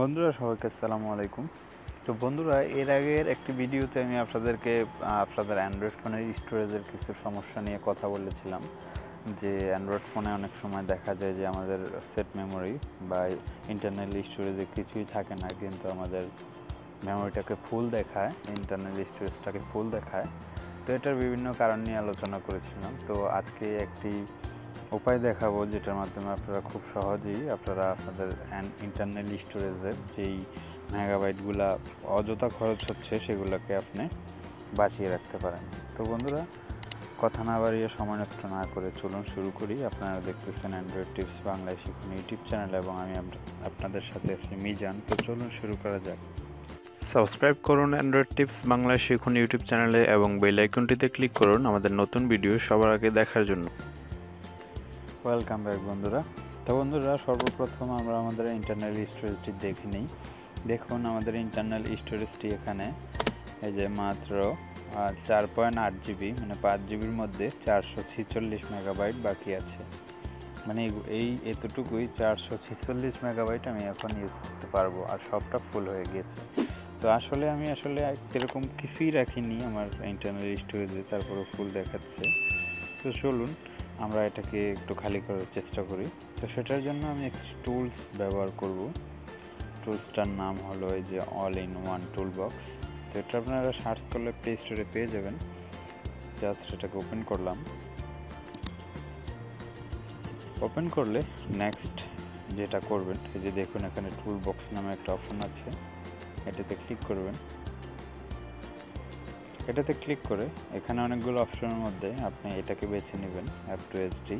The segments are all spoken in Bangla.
বন্ধুরা সবাইকে আসসালামু আলাইকুম। তো বন্ধুরা, এর আগের একটি ভিডিওতে আমি আপনাদের অ্যান্ড্রয়েড ফোনের স্টোরেজের কিছু সমস্যা নিয়ে কথা বলেছিলাম যে অ্যান্ড্রয়েড ফোনে অনেক সময় দেখা যায় যে আমাদের সেট মেমোরি বা ইন্টারনাল স্টোরেজে কিছুই থাকে না, কিন্তু আমাদের মেমোরিটাকে ফুল দেখায়, ইন্টারনাল স্টোরেজটাকে ফুল দেখায়। তো এটার বিভিন্ন কারণ নিয়ে আলোচনা করেছিলাম। তো আজকে একটি উপায় দেখাবো যেটার মাধ্যমে আপনারা খুব সহজেই আপনাদের ইন্টারনাল স্টোরেজের যেই মেগাবাইটগুলো অযথা খরচ হচ্ছে সেগুলোকে আপনি বাঁচিয়ে রাখতে পারেন। তো বন্ধুরা, কথা না বাড়িয়ে সময় নষ্ট না করে চলুন শুরু করি। আপনারা দেখতেছেন অ্যান্ড্রয়েড টিপস বাংলায় শিখুন ইউটিউব চ্যানেল এবং আমি আপনাদের সাথে আছি মিজান। তো চলুন শুরু করা যাক। সাবস্ক্রাইব করুন অ্যান্ড্রয়েড টিপস বাংলায় শিখুন ইউটিউব চ্যানেলে এবং বেল আইকনটিতে ক্লিক করুন আমাদের নতুন ভিডিও সবার আগে দেখার জন্য। ওয়েলকাম ব্যাক বন্ধুরা। তো বন্ধুরা, সর্বপ্রথম আমরা আমাদের ইন্টারনাল স্টোরেজটি দেখে নিই। দেখুন আমাদের ইন্টারনাল স্টোরেজটি এখানে এই যে মাত্র 4.8 GB মানে 5 GBর মধ্যে 446 মেগাবাইট বাকি আছে, মানে এই এতটুকুই 446 মেগাবাইট আমি এখন ইউজ করতে পারবো, আর সবটা ফুল হয়ে গিয়েছে। তো আমি আসলে এরকম কিছুই রাখিনি আমার ইন্টারনাল স্টোরেজে, তারপরে ফুল দেখাচ্ছে। তো চলুন আমরা এটাকে একটু খালি করার চেষ্টা করি। তো সেটার জন্য আমি একটি টুলস ব্যবহার করব। টুলসটার নাম হলো এই যে all in one tool box. তো এটা আপনারা সার্চ করলে প্লে স্টোরে পেয়ে যাবেন। জাস্ট এটাকে ওপেন করলাম। ওপেন করলে নেক্সট যেটা করবেন, এই যে দেখুন এখানে টুল বক্স নামে একটা অপশন আছে, এটাতে ক্লিক করবেন। এটাতে ক্লিক করে এখানে অনেকগুলো অপশনের মধ্যে আপনি এটাকে বেছে নেবেন, অ্যাপ টু এইচডি।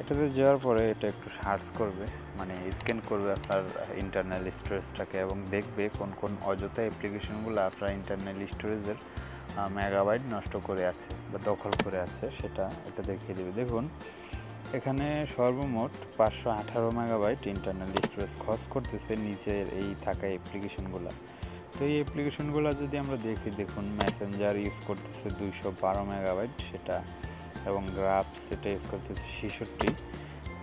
এটাতে যাওয়ার পরে এটা একটু সার্চ করবে, মানে স্ক্যান করবে আপনার ইন্টারনাল স্টোরেজটাকে এবং দেখবে কোন কোন অযথা অ্যাপ্লিকেশনগুলো আপনার ইন্টারনাল স্টোরেজের মেগাবাইট নষ্ট করে আছে বা দখল করে আছে সেটা এটা দেখিয়ে দেবে। দেখুন এখানে সর্বমোট 518 মেগাবাইট ইন্টারনাল স্টোরেজ খরচ করতেছে নিচের এই থাকা অ্যাপ্লিকেশনগুলো। তো এই অ্যাপ্লিকেশনগুলো যদি আমরা দেখি, দেখুন মেসেঞ্জার ইউজ করতেছে 212 মেগাবাইট সেটা, এবং গ্রাফ সেটা ইউজ করতেছে 66।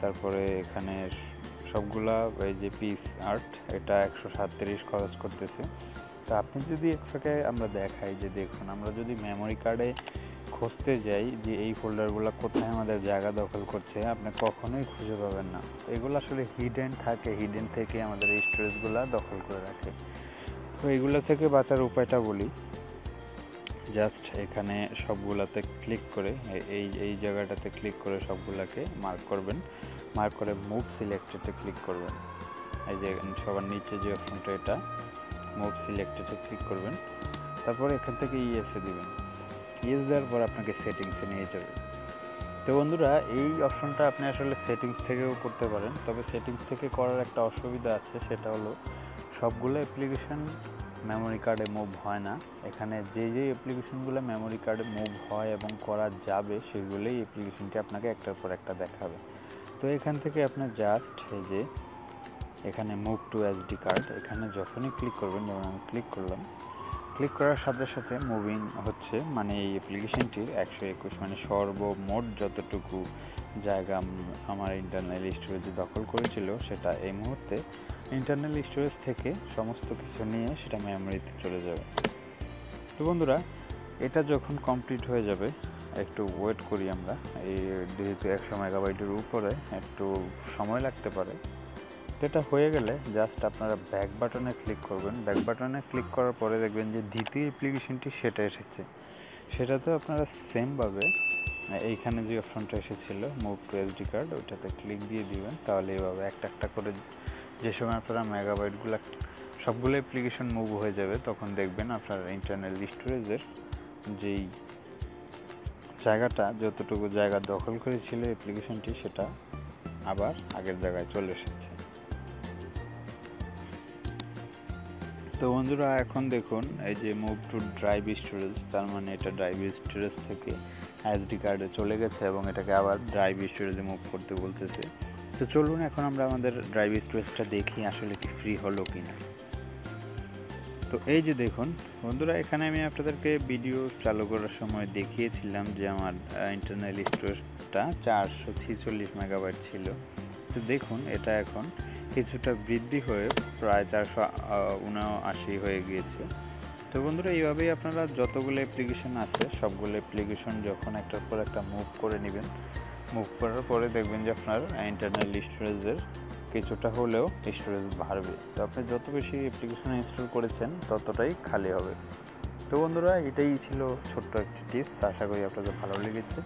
তারপরে এখানে সবগুলা এই যে পিস আর্ট এটা 137 খরচ করতেছে। তো আপনি যদি একটাকে আমরা দেখাই যে দেখুন, আমরা যদি মেমোরি কার্ডে খুঁজতে যাই যে এই ফোল্ডারগুলো কোথায় আমাদের জায়গা দখল করছে, আপনি কখনোই খুঁজে পাবেন না। এগুলো আসলে হিডেন থাকে, হিডেন থেকে আমাদের এই স্টোরেজগুলো দখল করে রাখে। তো এগুলো থেকে বাঁচার উপায়টা বলি। জাস্ট এখানে সবগুলাতে ক্লিক করে এই জায়গাটাতে ক্লিক করে সবগুলাকে মার্ক করবেন, মার্ক করে মুভ সিলেক্টেডে ক্লিক করবেন। এই যে সবার নিচে যে অপশনটা এটা মুভ সিলেক্টেডে ক্লিক করবেন। তারপর এখান থেকে ইয়েসে দিবেন। ইয়েস দেওয়ার পর আপনাকে সেটিংসে নিয়ে যাবে। তো বন্ধুরা, এই অপশনটা আপনি আসলে সেটিংস থেকেও করতে পারেন, তবে সেটিংস থেকে করার একটা অসুবিধা আছে, সেটা হলো সবগুলো অ্যাপ্লিকেশন মেমোরি কার্ডে মুভ হয় না। এখানে যেই অ্যাপ্লিকেশনগুলো মেমোরি কার্ডে মুভ হয় এবং করা যাবে সেগুলোই অ্যাপ্লিকেশনটি আপনাকে একটার পর একটা দেখাবে। তো এখান থেকে আপনার জাস্ট এই যে এখানে মুভ টু এসডি কার্ড এখানে যখনই ক্লিক করবেন, যেমন আমি ক্লিক করলাম, ক্লিক করার সাথে সাথে মুভিং হচ্ছে, মানে এই অ্যাপ্লিকেশনটির 121 মানে সর্বমোট যতটুকু জায়গা আমার ইন্টারনাল স্টোরেজ দখল করেছিল সেটা এই মুহূর্তে ইন্টারনাল স্টোরেজ থেকে সমস্ত কিছু নিয়ে সেটা মেমোরিতে চলে যাবে। তো বন্ধুরা, এটা যখন কমপ্লিট হয়ে যাবে একটু ওয়েট করি আমরা, এই যেহেতু 100 মেগাবাইটের উপরে একটু সময় লাগতে পারে। তো এটা হয়ে গেলে জাস্ট আপনারা ব্যাক বাটনে ক্লিক করবেন। ব্যাক বাটনে ক্লিক করার পরে দেখবেন যে দ্বিতীয় অ্যাপ্লিকেশনটি সেটা এসেছে, সেটাতে আপনারা সেমভাবে এইখানে যে অপশনটা এসেছিলো মুভ টু এসডি কার্ড ওইটাতে ক্লিক দিয়ে দিবেন। তাহলে এইভাবে একটা একটা করে যে সময় আপনারা মেগাবাইটগুলো সবগুলো অ্যাপ্লিকেশন মুভ হয়ে যাবে, তখন দেখবেন আপনার ইন্টারনাল স্টোরেজের যেই জায়গাটা যতটুকু জায়গা দখল করেছিল অ্যাপ্লিকেশনটি সেটা আবার আগের জায়গায় চলে এসেছে। তো বন্ধুরা, এখন দেখুন এই যে মুভ টু ড্রাইভ স্টোরেজ, তার মানে এটা ড্রাইভ স্টোরেজ থেকে এসডি কার্ডে চলে গেছে এবং এটাকে আবার ড্রাইভ স্টোরেজে মুভ করতে বলতেছে। তো চলুন এখন আমরা আমাদের ড্রাইভ স্টোরেজটা দেখি আসলে কি ফ্রি হলো কি না। তো এই যে দেখুন বন্ধুরা, এখানে আমি আপনাদেরকে ভিডিও চালু করার সময় দেখিয়েছিলাম যে আমার ইন্টারনাল স্টোরেজটা 446 মেগাবাইট ছিল। তো দেখুন এটা এখন কিছুটা বৃদ্ধি হয়ে প্রায় 479 হয়ে গিয়েছে। তো বন্ধুরা, এইভাবেই আপনারা যতগুলো অ্যাপ্লিকেশন আছে সবগুলো অ্যাপ্লিকেশন যখন একটার পর একটা মুভ করে নেবেন, মুভ করার পরে দেখবেন যে আপনার ইন্টারনাল স্টোরেজের কিছুটা হলেও স্টোরেজ বাড়বে। তো আপনি যত বেশি অ্যাপ্লিকেশন ইনস্টল করেছেন ততটাই খালি হবে। তো বন্ধুরা, এটাই ছিল ছোট্ট একটি টিপস। আশা করি আপনাদের ভালো লেগেছে।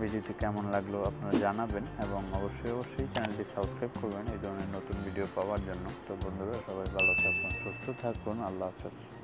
ভিডিওটি কেমন লাগলো আপনারা জানাবেন এবং অবশ্যই চ্যানেলটি সাবস্ক্রাইব করবেন এই ধরনের নতুন ভিডিও পাওয়ার জন্য। তো বন্ধুরা, সবাই ভালো থাকুন, সুস্থ থাকুন। আল্লাহ হাফেজ।